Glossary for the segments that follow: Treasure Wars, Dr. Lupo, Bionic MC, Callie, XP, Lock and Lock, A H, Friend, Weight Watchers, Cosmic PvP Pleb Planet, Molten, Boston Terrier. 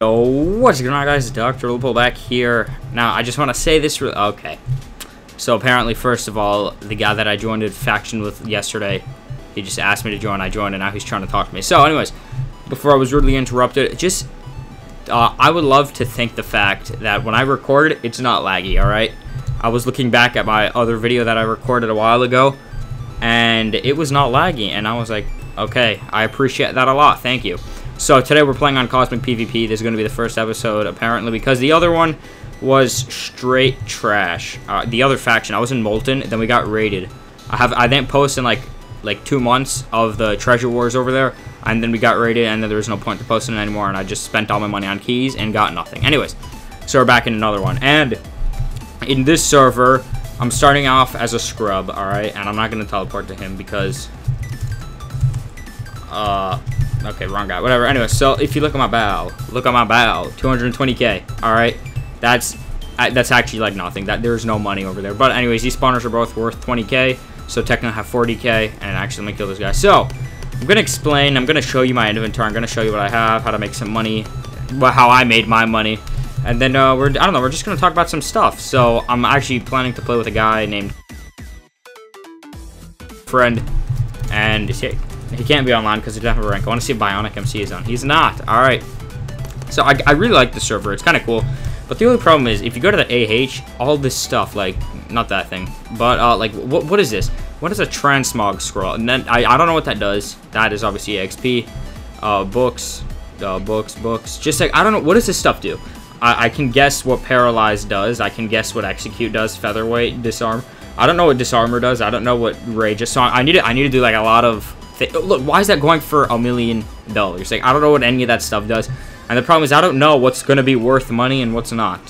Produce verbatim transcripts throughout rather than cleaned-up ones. Oh, what's going on, guys? Doctor Lupo back here. Now, I just want to say this. Re okay. So, apparently, first of all, the guy that I joined a faction with yesterday, he just asked me to join. I joined, and now he's trying to talk to me. So, anyways, before I was rudely interrupted, just, uh, I would love to thank the fact that when I record, it's not laggy, alright? I was looking back at my other video that I recorded a while ago, and it was not laggy, and I was like, okay, I appreciate that a lot, thank you. So today we're playing on Cosmic PvP. This is going to be the first episode, apparently, because the other one was straight trash. Uh, the other faction, I was in Molten, then we got raided. I have I didn't post in like like two months of the Treasure Wars over there, and then we got raided, and then there was no point to posting it anymore, and I just spent all my money on keys and got nothing. Anyways, so we're back in another one, and in this server, I'm starting off as a scrub, alright? And I'm not going to teleport to him because... Uh... Okay, wrong guy. Whatever. Anyway, so if you look at my bow. Look at my bow. two hundred twenty K. Alright? That's I, that's actually like nothing. That There's no money over there. But anyways, these spawners are both worth twenty K. So technically I have forty K. And actually, let me kill this guy. So, I'm going to explain. I'm going to show you my inventory. I'm going to show you what I have. How to make some money. How I made my money. And then, uh, we're, I don't know, we're just going to talk about some stuff. So, I'm actually planning to play with a guy named Friend. And he, he can't be online because he doesn't have a rank. I want to see if Bionic M C is on. He's not. Alright. So, I, I really like the server. It's kind of cool. But the only problem is, if you go to the A H, all this stuff, like, not that thing. But, uh, like, what what is this? What is a transmog scroll? And then, I, I don't know what that does. That is obviously X P. Uh, books. Uh, books, books. Just, like, I don't know. What does this stuff do? I can guess what Paralyze does. I can guess what Execute does. Featherweight, Disarm. I don't know what Disarmor does. I don't know what Rage is. So I need to, I need to do like a lot of... Oh, look, why is that going for a million dollars? Like, I don't know what any of that stuff does. And the problem is I don't know what's going to be worth money and what's not.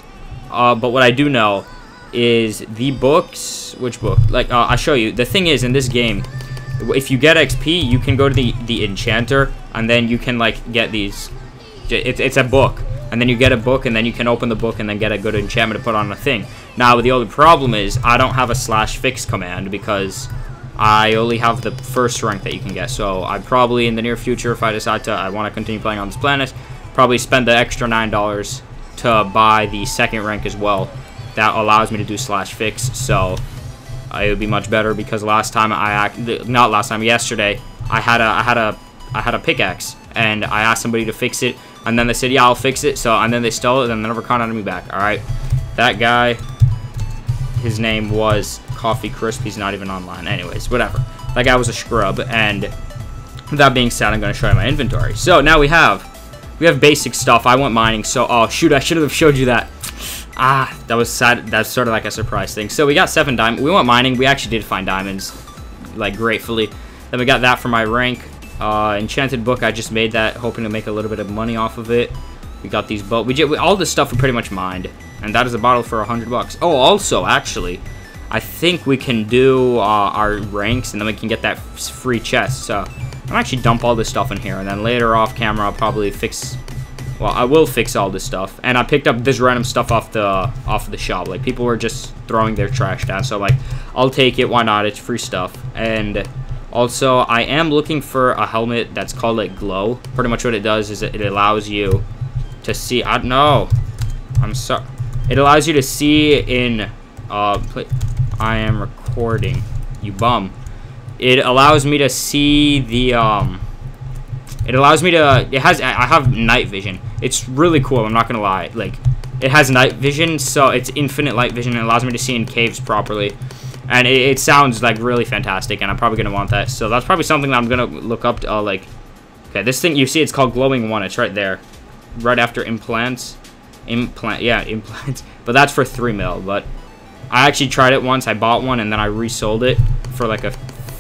Uh, but what I do know is the books... Which book? Like, uh, I'll show you. The thing is, in this game, if you get X P, you can go to the, the Enchanter. And then you can, like, get these... It's, it's a book. And then you get a book, and then you can open the book and then get a good enchantment to put on a thing. Now, the only problem is I don't have a slash fix command because I only have the first rank that you can get. So I probably, in the near future, if I decide to, I want to continue playing on this planet, probably spend the extra nine dollars to buy the second rank as well. That allows me to do slash fix, so uh, it would be much better because last time I, not last time, yesterday, I had a, I had a, I had a pickaxe, and I asked somebody to fix it. And then they said, yeah, I'll fix it. So, and then they stole it, and they never contacted me back. All right. That guy, his name was Coffee Crisp. He's not even online. Anyways, whatever. That guy was a scrub. And with that being said, I'm going to show you my inventory. So, now we have, we have basic stuff. I went mining. So, oh, shoot, I should have showed you that. Ah, that was sad. That's sort of like a surprise thing. So, we got seven diamonds. We went mining. We actually did find diamonds, like, gratefully. Then we got that for my rank. Uh, enchanted book, I just made that, hoping to make a little bit of money off of it. We got these boats. We, did, we all this stuff we pretty much mined. And that is a bottle for a hundred bucks. Oh, also, actually, I think we can do uh, our ranks, and then we can get that free chest. So, I'm actually dump all this stuff in here. And then later off camera, I'll probably fix... Well, I will fix all this stuff. And I picked up this random stuff off the off the shop. Like, people were just throwing their trash down. So, like, I'll take it. Why not? It's free stuff. And... Also, I am looking for a helmet that's called, like, Glow. Pretty much what it does is it allows you to see... I don't know. I'm sorry. It allows you to see in... Uh, play, I am recording. You bum. It allows me to see the... Um, it allows me to... It has... I have night vision. It's really cool. I'm not going to lie. Like, it has night vision, so it's infinite light vision. It allows me to see in caves properly. And it, it sounds, like, really fantastic, and I'm probably going to want that. So that's probably something that I'm going to look up to, uh, like... Okay, this thing, you see, it's called Glowing One. It's right there. Right after Implants. Implant, yeah, Implants. But that's for three mil, but... I actually tried it once. I bought one, and then I resold it for, like, a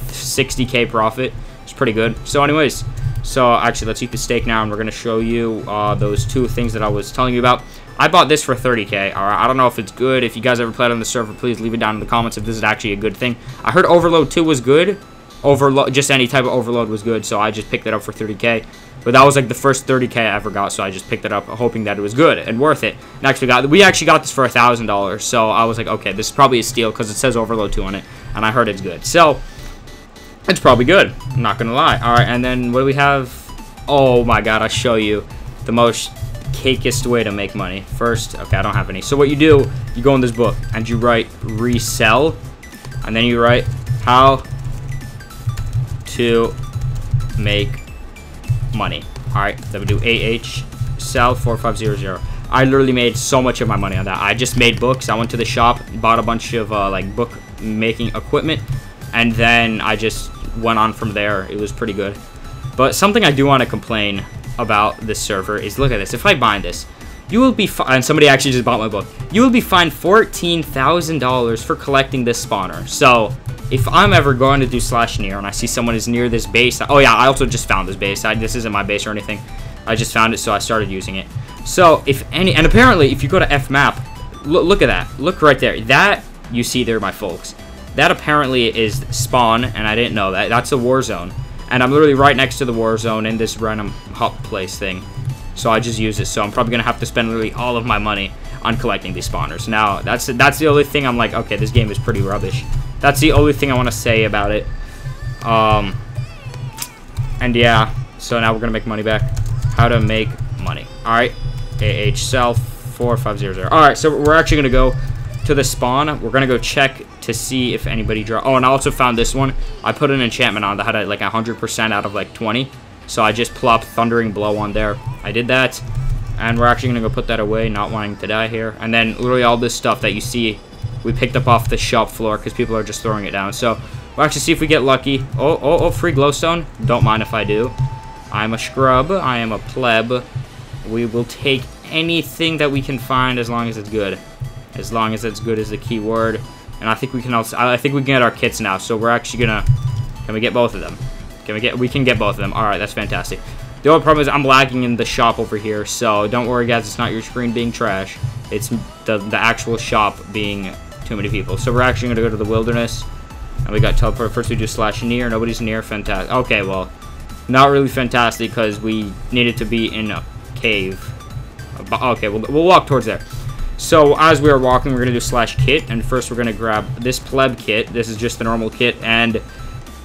sixty K profit. It's pretty good. So, anyways... So, actually, let's eat the steak now, and we're going to show you uh, those two things that I was telling you about. I bought this for thirty K. All right, I don't know if it's good. If you guys ever played on the server, please leave it down in the comments if this is actually a good thing. I heard Overload two was good. Overload, just any type of Overload was good, so I just picked it up for thirty K. But that was, like, the first thirty K I ever got, so I just picked it up hoping that it was good and worth it. Next, we got, we actually got this for a thousand dollars, so I was like, okay, this is probably a steal because it says Overload two on it, and I heard it's good. So... It's probably good. I'm not going to lie. All right, and then what do we have? Oh my god, I'll show you the most cakiest way to make money. First, okay, I don't have any. So what you do, you go in this book and you write resell, and then you write how to make money. All right, then we do A H sell four five zero zero. I literally made so much of my money on that. I just made books. I went to the shop, bought a bunch of uh, like book making equipment, and then I just went on from there. It was pretty good. But something I do want to complain about this server is, look at this. If I buy this, you will be fined, and somebody actually just bought my book. You will be fined fourteen thousand dollars for collecting this spawner. So if I'm ever going to do slash near and I see someone is near this base, oh yeah, I also just found this base. I, this isn't my base or anything. I just found it, so I started using it. So if any, and apparently if you go to F map, look, look at that. Look right there. That you see there, my folks. That apparently is spawn, and I didn't know that. That's a war zone. And I'm literally right next to the war zone in this random hop place thing. So I just use it. So I'm probably going to have to spend literally all of my money on collecting these spawners. Now, that's, that's the only thing I'm like, okay, this game is pretty rubbish. That's the only thing I want to say about it. Um, and yeah, so now we're going to make money back. How to make money. All right. A H sell four five zero zero. All right, so we're actually going to go to the spawn. We're going to go check to see if anybody draw. Oh, and I also found this one. I put an enchantment on that had like one hundred percent out of like twenty. So I just plopped Thundering Blow on there. I did that. And we're actually going to go put that away, not wanting to die here. And then literally all this stuff that you see, we picked up off the shop floor because people are just throwing it down. So we'll actually see if we get lucky. Oh, oh, oh, free glowstone. Don't mind if I do. I'm a scrub. I am a pleb. We will take anything that we can find as long as it's good. As long as it's good is the key word. And I think we can also, I think we can get our kits now. So we're actually going to, can we get both of them? Can we get, we can get both of them. All right, that's fantastic. The only problem is I'm lagging in the shop over here. So don't worry, guys. It's not your screen being trash. It's the, the actual shop being too many people. So we're actually going to go to the wilderness. And we got teleport. First we do slash near. Nobody's near. Fantastic. Okay, well, not really fantastic because we needed to be in a cave. Okay, we'll, we'll walk towards there. So as we are walking, we're going to do slash kit. And first we're going to grab this pleb kit. This is just the normal kit. And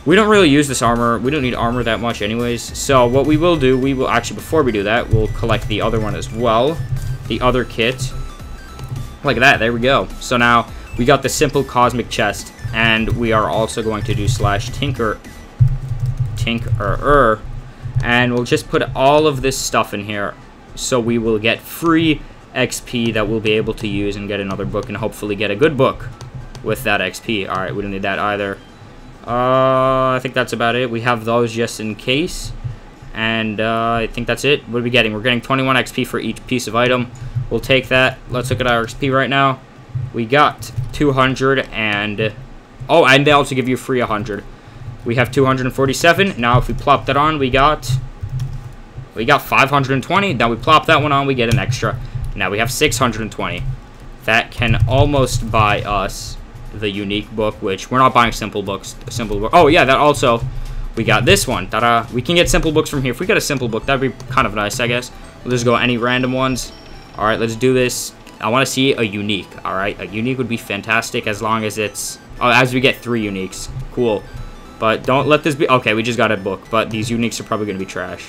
we don't really use this armor. We don't need armor that much anyways. So what we will do, we will actually, before we do that, we'll collect the other one as well. The other kit. Like that. There we go. So now we got the simple cosmic chest. And we are also going to do slash tinker. Tinker-er. And we'll just put all of this stuff in here. So we will get free X P that we'll be able to use and get another book and hopefully get a good book with that X P. All right, we don't need that either. Uh, I think that's about it. We have those just in case. And uh, I think that's it. What are we getting? We're getting twenty-one X P for each piece of item. We'll take that. Let's look at our X P right now. We got two hundred and... Oh, and they also give you free one hundred. We have two hundred forty-seven. Now if we plop that on, we got... We got five hundred twenty. Now we plop that one on, we get an extra. Now we have six hundred twenty. That can almost buy us the unique book, which we're not buying simple books. Simple book. Oh, yeah, that also, we got this one. Ta-da. We can get simple books from here. If we got a simple book, that'd be kind of nice, I guess. We'll just go any random ones. All right, let's do this. I want to see a unique, all right? A unique would be fantastic as long as it's... Oh, as we get three uniques. Cool. But don't let this be... Okay, we just got a book, but these uniques are probably going to be trash.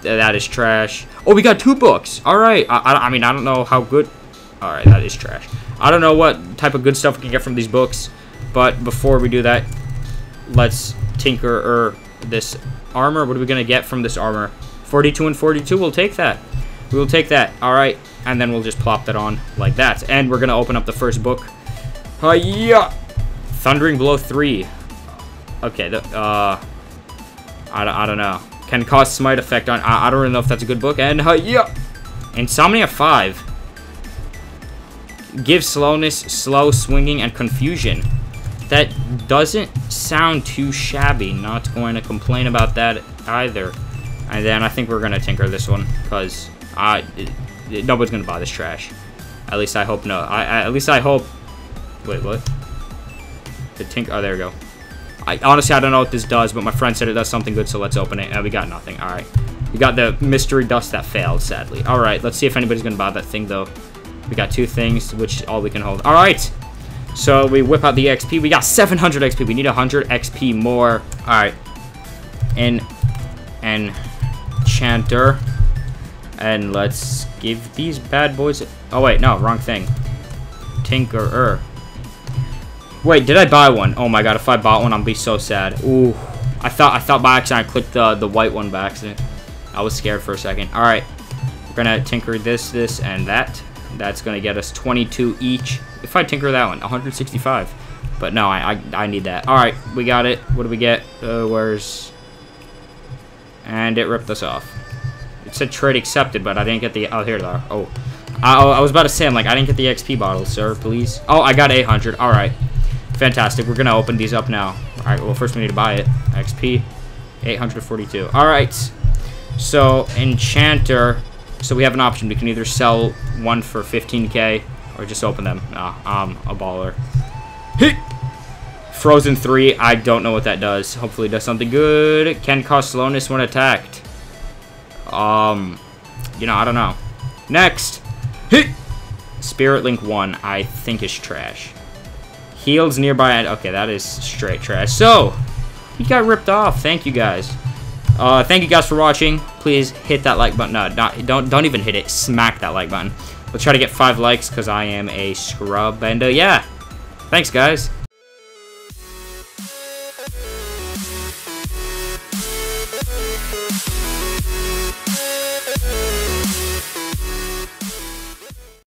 That is trash. Oh, we got two books. All right. I, I, I mean, I don't know how good. All right, that is trash. I don't know what type of good stuff we can get from these books. But before we do that, let's tinker -er this armor. What are we going to get from this armor? forty-two and forty-two. We'll take that. We will take that. All right. And then we'll just plop that on like that. And we're going to open up the first book. Hi-ya! Thundering Blow three. Okay. The, uh, I, I don't know. Can cause smite effect on... I, I don't really know if that's a good book. And... Uh, yeah. Insomnia five. Gives slowness, slow, swinging, and confusion. That doesn't sound too shabby. Not going to complain about that either. And then I think we're going to tinker this one. Because I... It, it, nobody's going to buy this trash. At least I hope no. I, I At least I hope... Wait, what? The tinker... Oh, there we go. I, honestly, I don't know what this does, but my friend said it does something good, so let's open it. Uh, we got nothing. All right. We got the mystery dust that failed, sadly. All right. Let's see if anybody's going to buy that thing, though. We got two things, which all we can hold. All right. So we whip out the X P. We got seven hundred X P. We need one hundred X P more. All right. And, and enchanter. And let's give these bad boys a oh wait, no, wrong thing. Tinkerer. Wait, did I buy one? Oh my god, if I bought one, I'll be so sad. Ooh. I thought I thought by accident I clicked the the white one by accident. I was scared for a second. Alright. We're gonna tinker this, this, and that. That's gonna get us twenty-two each. If I tinker that one, one hundred sixty-five. But no, I I, I need that. Alright, we got it. What do we get? Uh, where's... And it ripped us off. It said trade accepted, but I didn't get the... Oh, here they are. Oh. I, I was about to say, I'm like, I didn't get the X P bottle, sir, please. Oh, I got eight hundred. Alright. Fantastic. We're gonna open these up now. Alright, well, first we need to buy it. X P. eight hundred forty-two. Alright. So, Enchanter... So we have an option. We can either sell one for fifteen K or just open them. Nah, I'm a baller. Hey! Frozen three. I don't know what that does. Hopefully it does something good. It can cause slowness when attacked. Um, you know, I don't know. Next. Hey! Spirit Link one, I think is trash. Heals nearby. Okay, that is straight trash. So, we got ripped off. Thank you guys. Uh, thank you guys for watching. Please hit that like button. No, not, don't don't even hit it. Smack that like button. We'll try to get five likes because I am a scrub. And uh, yeah, thanks guys.